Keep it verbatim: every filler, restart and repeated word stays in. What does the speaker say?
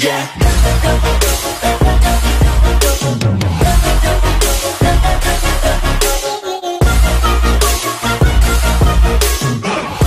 Yeah.